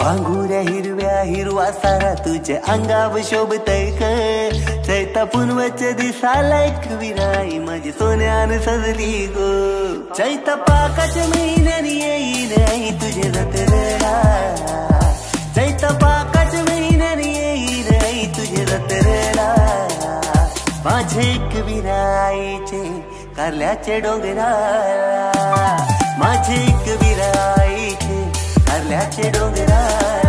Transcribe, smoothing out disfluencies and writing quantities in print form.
भांगुऱ्या हिरव्या हिरवा सारा तुझ्या अंगाव शोभतय क चैता पुनवच दिसाला एकविरा आई माझी सोन्यान सजली गो चैता पाकाच्या महिन्यात येईन आई तुझे जत्रेला चैता पाकाच्या महिन्यात येईन आई तुझे जत्रेला माझे एकविरा आईचे कारल्याचे डोंगराला माझे एकविरा आईचे कारल्याचे डोंगराला।